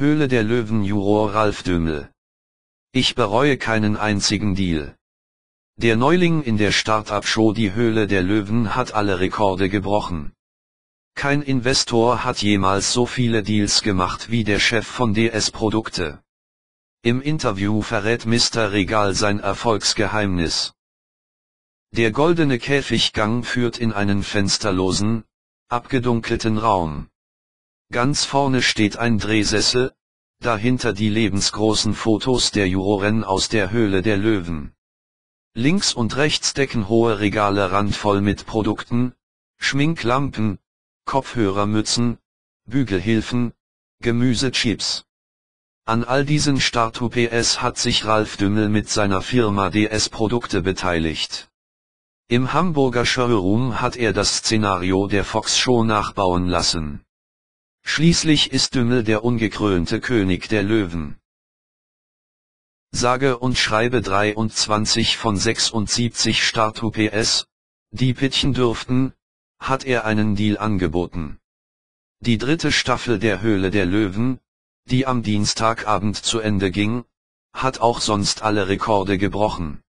Höhle der Löwen Juror Ralf Dümmel. Ich bereue keinen einzigen Deal. Der Neuling in der Start-up-Show Die Höhle der Löwen hat alle Rekorde gebrochen. Kein Investor hat jemals so viele Deals gemacht wie der Chef von DS-Produkte. Im Interview verrät Mister Regal sein Erfolgsgeheimnis. Der goldene Käfiggang führt in einen fensterlosen, abgedunkelten Raum. Ganz vorne steht ein Drehsessel, dahinter die lebensgroßen Fotos der Juroren aus der Höhle der Löwen. Links und rechts decken hohe Regale randvoll mit Produkten, Schminklampen, Kopfhörermützen, Bügelhilfen, Gemüsechips. An all diesen Start-ups hat sich Ralf Dümmel mit seiner Firma DS-Produkte beteiligt. Im Hamburger Showroom hat er das Szenario der Fox-Show nachbauen lassen. Schließlich ist Dümmel der ungekrönte König der Löwen. Sage und schreibe 23 von 76 Start-ups, die pitchen dürften, hat er einen Deal angeboten. Die dritte Staffel der Höhle der Löwen, die am Dienstagabend zu Ende ging, hat auch sonst alle Rekorde gebrochen.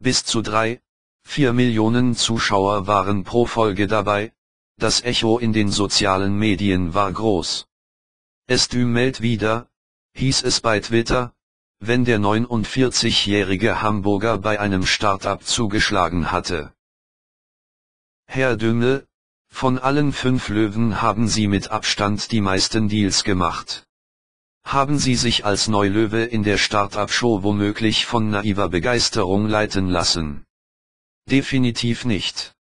Bis zu 3,4 Millionen Zuschauer waren pro Folge dabei. Das Echo in den sozialen Medien war groß. Es dümmelt wieder, hieß es bei Twitter, wenn der 49-jährige Hamburger bei einem Start-up zugeschlagen hatte. Herr Dümmel, von allen 5 Löwen haben Sie mit Abstand die meisten Deals gemacht. Haben Sie sich als Neulöwe in der Start-up-Show womöglich von naiver Begeisterung leiten lassen? Definitiv nicht.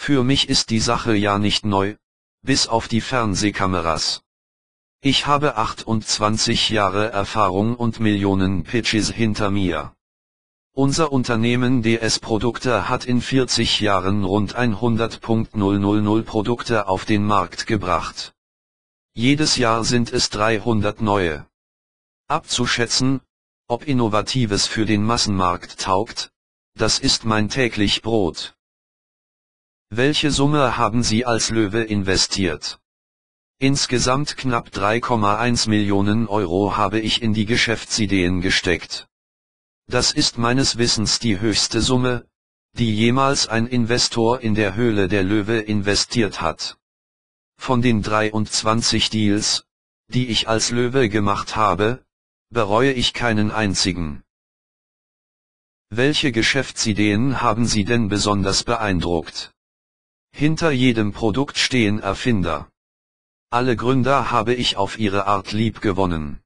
Für mich ist die Sache ja nicht neu, bis auf die Fernsehkameras. Ich habe 28 Jahre Erfahrung und Millionen Pitches hinter mir. Unser Unternehmen DS-Produkte hat in 40 Jahren rund 100.000 Produkte auf den Markt gebracht. Jedes Jahr sind es 300 neue. Abzuschätzen, ob Innovatives für den Massenmarkt taugt, das ist mein täglich Brot. Welche Summe haben Sie als Löwe investiert? Insgesamt knapp 3,1 Millionen Euro habe ich in die Geschäftsideen gesteckt. Das ist meines Wissens die höchste Summe, die jemals ein Investor in der Höhle der Löwe investiert hat. Von den 23 Deals, die ich als Löwe gemacht habe, bereue ich keinen einzigen. Welche Geschäftsideen haben Sie denn besonders beeindruckt? Hinter jedem Produkt stehen Erfinder. Alle Gründer habe ich auf ihre Art lieb gewonnen.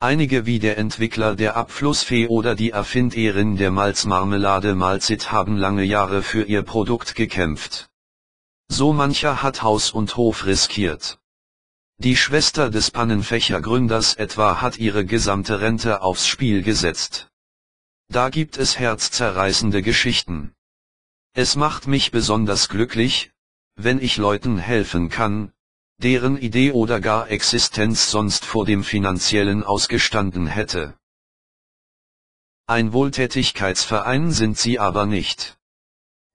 Einige wie der Entwickler der Abflussfee oder die Erfinderin der Malzmarmelade Malzit haben lange Jahre für ihr Produkt gekämpft. So mancher hat Haus und Hof riskiert. Die Schwester des Pannenfächergründers etwa hat ihre gesamte Rente aufs Spiel gesetzt. Da gibt es herzzerreißende Geschichten. Es macht mich besonders glücklich, wenn ich Leuten helfen kann, deren Idee oder gar Existenz sonst vor dem Finanziellen ausgestanden hätte. Ein Wohltätigkeitsverein sind Sie aber nicht.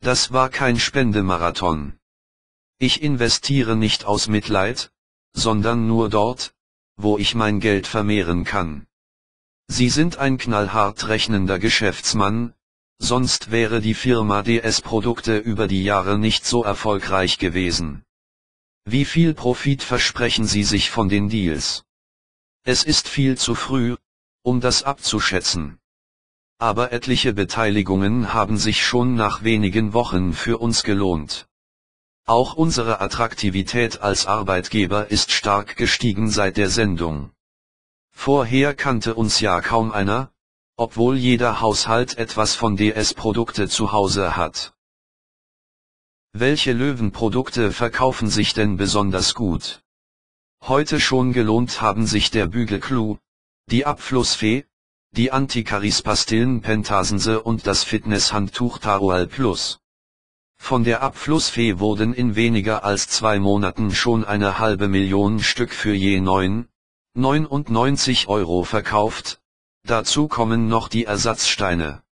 Das war kein Spendemarathon. Ich investiere nicht aus Mitleid, sondern nur dort, wo ich mein Geld vermehren kann. Sie sind ein knallhart rechnender Geschäftsmann, sonst wäre die Firma DS-Produkte über die Jahre nicht so erfolgreich gewesen. Wie viel Profit versprechen Sie sich von den Deals? Es ist viel zu früh, um das abzuschätzen. Aber etliche Beteiligungen haben sich schon nach wenigen Wochen für uns gelohnt. Auch unsere Attraktivität als Arbeitgeber ist stark gestiegen seit der Sendung. Vorher kannte uns ja kaum einer, obwohl jeder Haushalt etwas von DS-Produkte zu Hause hat. Welche Löwenprodukte verkaufen sich denn besonders gut? Heute schon gelohnt haben sich der Bügelclou, die Abflussfee, die Antikaris-Pastillen-Pentasense und das Fitnesshandtuch Taroual Plus. Von der Abflussfee wurden in weniger als 2 Monaten schon eine halbe Million Stück für je 9,99 Euro verkauft. Dazu kommen noch die Ersatzsteine.